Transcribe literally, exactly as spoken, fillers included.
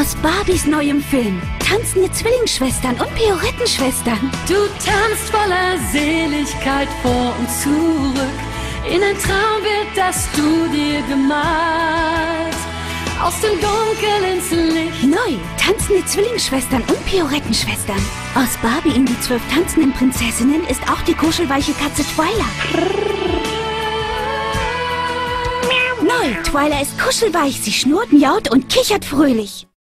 Aus Barbies neuem Film tanzende Zwillingsschwestern und Pirouettenschwestern. Du tanzt voller Seligkeit vor und zurück in ein Traumbild, das du dir gemalt. Aus dem Dunkel ins Licht. Neu, tanzende Zwillingsschwestern und Pirouettenschwestern. Aus Barbie in die zwölf tanzenden Prinzessinnen ist auch die kuschelweiche Katze Twyla. Neu, Twyla ist kuschelweich, sie schnurrt, miaut und kichert fröhlich.